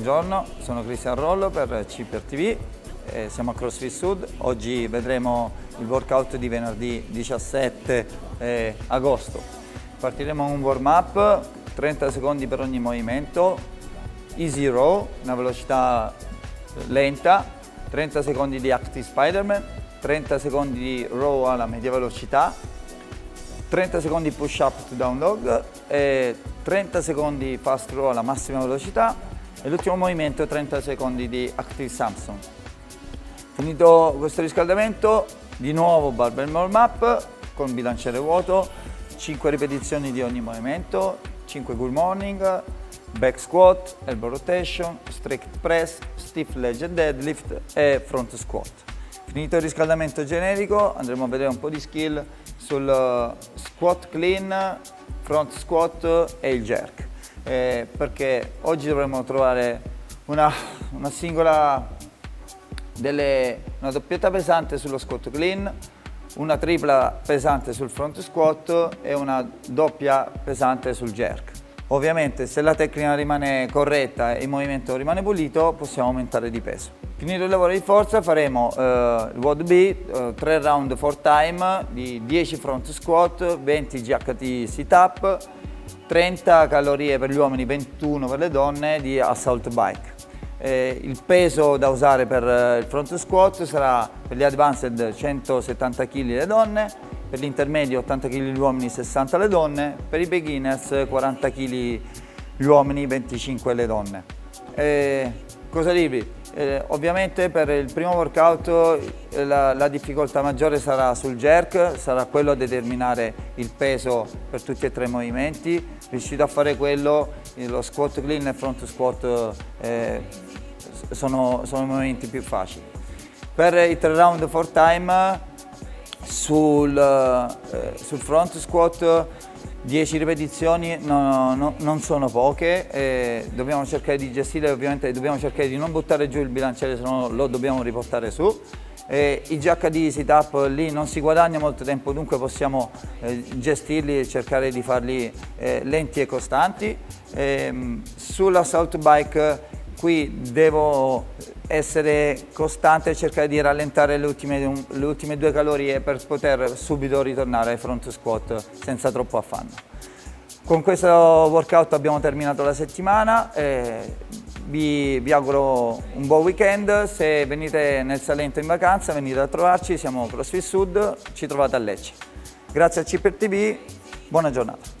Buongiorno, sono Cristian Rollo per ChipperTV, siamo a CrossFit Sud. Oggi vedremo il workout di venerdì 17 agosto. Partiremo con un warm up, 30 secondi per ogni movimento, easy row, una velocità lenta, 30 secondi di active Spiderman, 30 secondi di row alla media velocità, 30 secondi push up to down dog, e 30 secondi fast row alla massima velocità e l'ultimo movimento 30 secondi di active Samson. Finito questo riscaldamento, di nuovo barbell warm up con bilanciere vuoto, 5 ripetizioni di ogni movimento, 5 good morning, back squat, elbow rotation, strict press, stiff leg and deadlift e front squat. Finito il riscaldamento generico andremo a vedere un po' di skill sul squat clean, front squat e il jerk, perché oggi dovremo trovare una singola, una doppietta pesante sullo squat clean, una tripla pesante sul front squat e una doppia pesante sul jerk. Ovviamente se la tecnica rimane corretta e il movimento rimane pulito possiamo aumentare di peso. Finito il lavoro di forza faremo il WOD B, 3 round 4 time di 10 front squat, 20 GHD sit up, 30 calorie per gli uomini, 21 per le donne di assault bike. Il peso da usare per il front squat sarà per gli advanced 170 kg le donne, per l'intermedio 80 kg gli uomini, 60 le donne, per i beginners 40 kg gli uomini, 25 le donne. Cosa dirvi? Ovviamente per il primo workout la difficoltà maggiore sarà sul jerk, sarà quello a determinare il peso per tutti e tre i movimenti. Riuscito a fare quello, lo squat clean e front squat sono i movimenti più facili. Per i 3 round 4 time sul front squat 10 ripetizioni non sono poche, dobbiamo cercare di gestire, ovviamente dobbiamo cercare di non buttare giù il bilanciere, se no lo dobbiamo riportare su. I GHD sit up lì non si guadagna molto tempo, dunque possiamo gestirli e cercare di farli lenti e costanti. Sull'assault bike qui devo essere costante e cercare di rallentare le ultime 2 calorie per poter subito ritornare ai front squat senza troppo affanno. Con questo workout abbiamo terminato la settimana, vi auguro un buon weekend. Se venite nel Salento in vacanza venite a trovarci, siamo CrossFit Sud, ci trovate a Lecce. Grazie a ChipperTV, buona giornata.